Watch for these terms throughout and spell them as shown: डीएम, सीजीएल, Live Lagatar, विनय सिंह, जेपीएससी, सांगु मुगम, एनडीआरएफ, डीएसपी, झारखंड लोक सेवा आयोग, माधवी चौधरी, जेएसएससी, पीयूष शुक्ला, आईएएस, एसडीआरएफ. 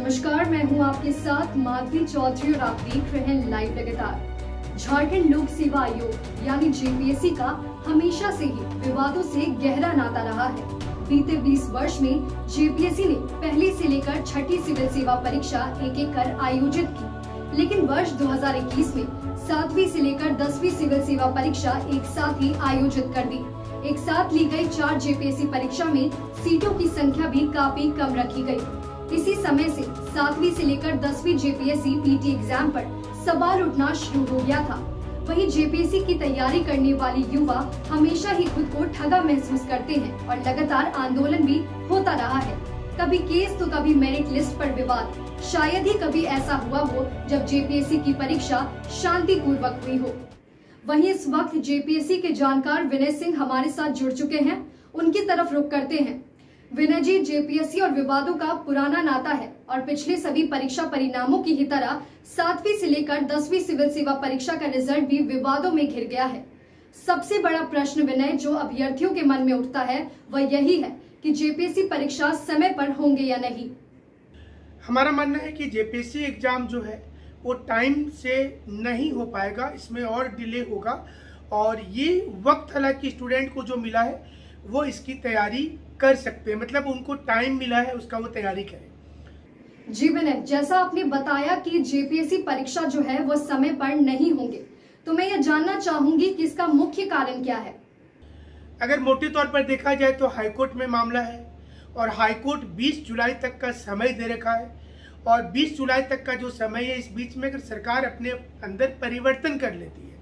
नमस्कार, मैं हूं आपके साथ माधवी चौधरी और आप देख रहे हैं लाइव लगातार। झारखंड लोक सेवा आयोग यानी जेपीएससी का हमेशा से ही विवादों से गहरा नाता रहा है। बीते 20 वर्ष में जेपीएससी ने पहली से लेकर छठी सिविल सेवा परीक्षा एक एक कर आयोजित की, लेकिन वर्ष 2021 में 7वीं से लेकर 10वीं सिविल सेवा परीक्षा एक साथ ही आयोजित कर दी। एक साथ ली गई 4 जेपीएससी परीक्षा में सीटों की संख्या भी काफी कम रखी गई। इसी समय से 7वीं से लेकर 10वीं जेपीएससी पीटी एग्जाम पर सवाल उठना शुरू हो गया था। वहीं जेपीएससी की तैयारी करने वाले युवा हमेशा ही खुद को ठगा महसूस करते हैं और लगातार आंदोलन भी होता रहा है। कभी केस तो कभी मेरिट लिस्ट पर विवाद। शायद ही कभी ऐसा हुआ हो जब जेपीएससी की परीक्षा शांतिपूर्वक हुई हो। वहीं इस वक्त जेपीएससी के जानकार विनय सिंह हमारे साथ जुड़ चुके हैं, उनकी तरफ रुख करते हैं। विनय जी, जेपीएससी और विवादों का पुराना नाता है और पिछले सभी परीक्षा परिणामों की ही तरह 7वीं से लेकर 10वीं सिविल सेवा परीक्षा का रिजल्ट भी विवादों में घिर गया है। सबसे बड़ा प्रश्न विनय जो अभ्यर्थियों के मन में उठता है वह यही है कि जेपीएससी परीक्षा समय पर होंगे या नहीं। हमारा मानना है कि जेपीएससी एग्ज़ाम जो है वो टाइम से नहीं हो पाएगा, इसमें और डिले होगा। और ये वक्त हालांकि स्टूडेंट को जो मिला है वो इसकी तैयारी कर सकते हैं, मतलब उनको टाइम मिला है उसका वो तैयारी करें। जी विनय, जैसा आपने बताया कि जेपीएससी परीक्षा जो है वो समय पर नहीं होंगे, तो मैं ये जानना चाहूँगी कि इसका मुख्य कारण क्या है। अगर मोटे तौर पर देखा जाए तो हाईकोर्ट में मामला है और हाईकोर्ट 20 जुलाई तक का समय दे रखा है और 20 जुलाई तक का जो समय है इस बीच में अगर सरकार अपने अंदर परिवर्तन कर लेती है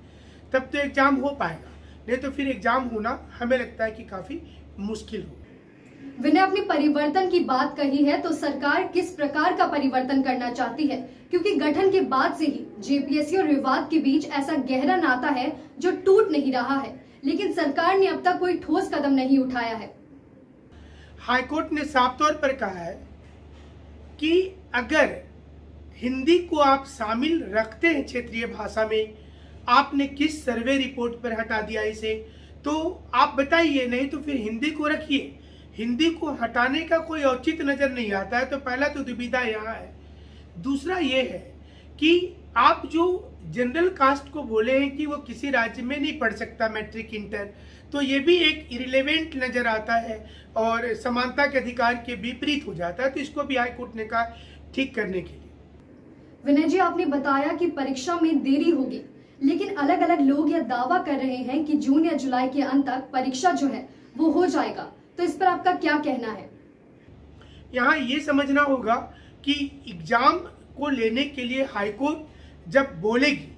तब तो एग्जाम हो पाएगा, नहीं तो फिर एग्जाम होना हमें लगता है कि काफी मुश्किल होगा। विनय, अपने परिवर्तन की बात कही है तो सरकार किस प्रकार का परिवर्तन करना चाहती है, क्योंकि गठन के बाद से ही जेपीएससी और विवाद के बीच ऐसा गहरा नाता है जो टूट नहीं रहा है, लेकिन सरकार ने अब तक कोई ठोस कदम नहीं उठाया है। हाईकोर्ट ने साफ तौर पर कहा है कि अगर हिंदी को आप शामिल रखते हैं क्षेत्रीय भाषा में, आपने किस सर्वे रिपोर्ट पर हटा दिया इसे, तो आप बताइए, नहीं तो फिर हिंदी को रखिए। हिंदी को हटाने का कोई औचित्य नज़र नहीं आता है, तो पहला तो दुविधा यहाँ है। दूसरा ये है कि आप जो जनरल कास्ट को बोले हैं कि वो किसी राज्य में नहीं पढ़ सकता मैट्रिक इंटर, तो ये भी एक इरिलेवेंट नज़र आता है और समानता के अधिकार के विपरीत हो जाता है, तो इसको भी हाईकोर्ट ने कहा ठीक करने के लिए। विनय जी, आपने बताया कि परीक्षा में देरी होगी, लेकिन अलग अलग लोग यह दावा कर रहे हैं कि जून या जुलाई के अंत तक परीक्षा जो है वो हो जाएगा, तो इस पर आपका क्या कहना है। यहाँ ये समझना होगा कि एग्जाम को लेने के लिए हाईकोर्ट जब बोलेगी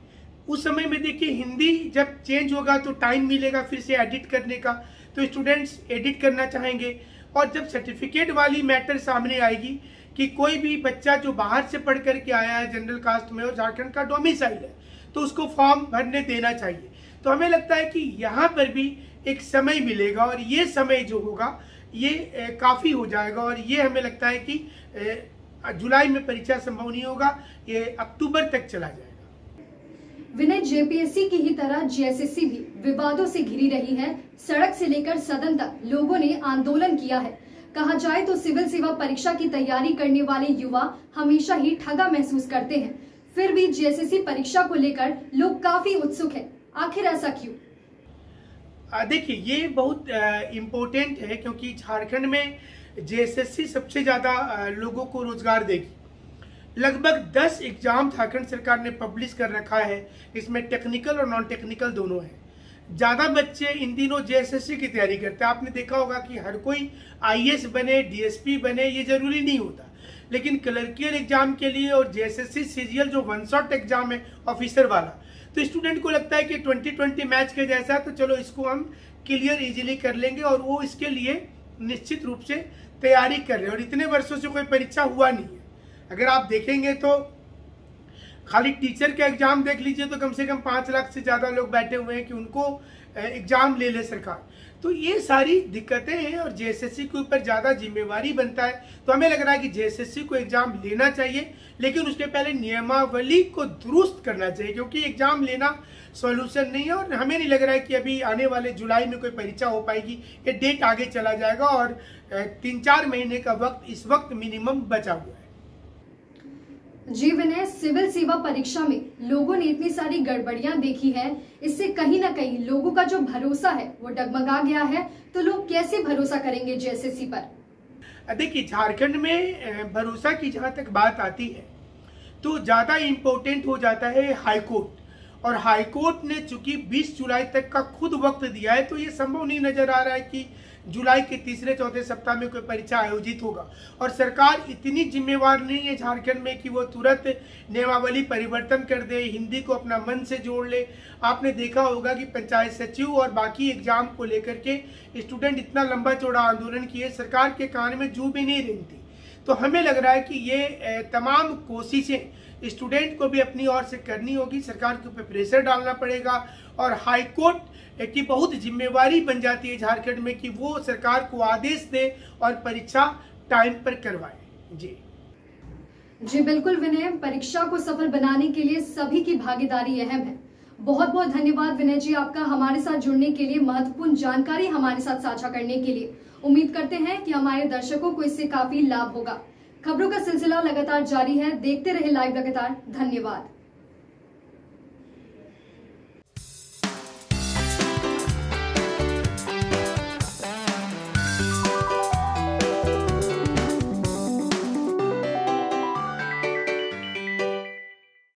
उस समय में देखिए, हिंदी जब चेंज होगा तो टाइम मिलेगा फिर से एडिट करने का, तो स्टूडेंट्स एडिट करना चाहेंगे। और जब सर्टिफिकेट वाली मैटर सामने आएगी कि कोई भी बच्चा जो बाहर से पढ़ कर के आया है जनरल कास्ट में और झारखंड का डोमिसाइल है, तो उसको फॉर्म भरने देना चाहिए। तो हमें लगता है कि यहाँ पर भी एक समय मिलेगा और ये समय जो होगा ये काफ़ी हो जाएगा और ये हमें लगता है कि जुलाई में परीक्षा संभव नहीं होगा, ये अक्टूबर तक चला जाएगा। विनय, जेपीएससी की ही तरह जेएसएससी भी विवादों से घिरी रही है। सड़क से लेकर सदन तक लोगों ने आंदोलन किया है। कहा जाए तो सिविल सेवा परीक्षा की तैयारी करने वाले युवा हमेशा ही ठगा महसूस करते हैं, फिर भी जेएसएससी परीक्षा को लेकर लोग काफी उत्सुक हैं। आखिर ऐसा क्यों? देखिए, ये बहुत इम्पोर्टेंट है क्योंकि झारखंड में जेएसएससी सबसे ज्यादा लोगों को रोजगार देगी। लगभग 10 एग्जाम झारखंड सरकार ने पब्लिश कर रखा है, इसमें टेक्निकल और नॉन टेक्निकल दोनों हैं। ज़्यादा बच्चे इन दिनों जेएसएससी की तैयारी करते हैं। आपने देखा होगा कि हर कोई आईएएस बने, डीएसपी बने, ये ज़रूरी नहीं होता, लेकिन क्लर्कियल एग्जाम के लिए और जेएसएससी सीजीएल जो वन शॉट एग्जाम है ऑफिसर वाला, तो स्टूडेंट को लगता है कि 2020 मैच के जैसा है, तो चलो इसको हम क्लियर ईजिली कर लेंगे और वो इसके लिए निश्चित रूप से तैयारी कर रहे हैं। और इतने वर्षों से कोई परीक्षा हुआ नहीं है। अगर आप देखेंगे तो खाली टीचर का एग्ज़ाम देख लीजिए तो कम से कम 5 लाख से ज़्यादा लोग बैठे हुए हैं कि उनको एग्ज़ाम ले ले सरकार। तो ये सारी दिक्कतें हैं और जेएसएससी के ऊपर ज़्यादा जिम्मेवारी बनता है। तो हमें लग रहा है कि जेएसएससी को एग्ज़ाम लेना चाहिए, लेकिन उसके पहले नियमावली को दुरुस्त करना चाहिए, क्योंकि एग्ज़ाम लेना सॉल्यूशन नहीं है। और हमें नहीं लग रहा है कि अभी आने वाले जुलाई में कोई परीक्षा हो पाएगी, ये डेट आगे चला जाएगा और 3-4 महीने का वक्त इस वक्त मिनिमम बचा हुआ है। जी विनय, सिविल सेवा परीक्षा में लोगों ने इतनी सारी गड़बड़ियां देखी है, इससे कहीं ना कहीं लोगों का जो भरोसा है वो डगमगा गया है। तो लोग कैसे भरोसा करेंगे जेएसएससी पर? देखिए, झारखंड में भरोसा की जहां तक बात आती है तो ज्यादा इम्पोर्टेंट हो जाता है हाईकोर्ट, और हाईकोर्ट ने चूंकि 20 जुलाई तक का खुद वक्त दिया है तो ये संभव नहीं नजर आ रहा है कि जुलाई के तीसरे चौथे सप्ताह में कोई परीक्षा आयोजित होगा। और सरकार इतनी जिम्मेवार नहीं है झारखंड में कि वो तुरंत नियमावली परिवर्तन कर दे, हिंदी को अपना मन से जोड़ ले। आपने देखा होगा कि पंचायत सचिव और बाकी एग्जाम को लेकर के स्टूडेंट इतना लंबा चौड़ा आंदोलन किए, सरकार के कान में जू भी नहीं रेंगती। तो हमें लग रहा है कि ये तमाम कोशिशें स्टूडेंट को भी अपनी ओर से करनी होगी, सरकार के ऊपर प्रेशर डालना पड़ेगा। और हाईकोर्ट की बहुत जिम्मेवारी बन जाती है झारखंड में कि वो सरकार को आदेश दे और परीक्षा टाइम पर करवाए। जी बिल्कुल विनय, परीक्षा को सफल बनाने के लिए सभी की भागीदारी अहम है। बहुत बहुत धन्यवाद विनय जी आपका हमारे साथ जुड़ने के लिए, महत्वपूर्ण जानकारी हमारे साथ साझा करने के लिए। उम्मीद करते हैं कि हमारे दर्शकों को इससे काफी लाभ होगा। खबरों का सिलसिला लगातार जारी है, देखते रहे लाइव लगातार। धन्यवाद।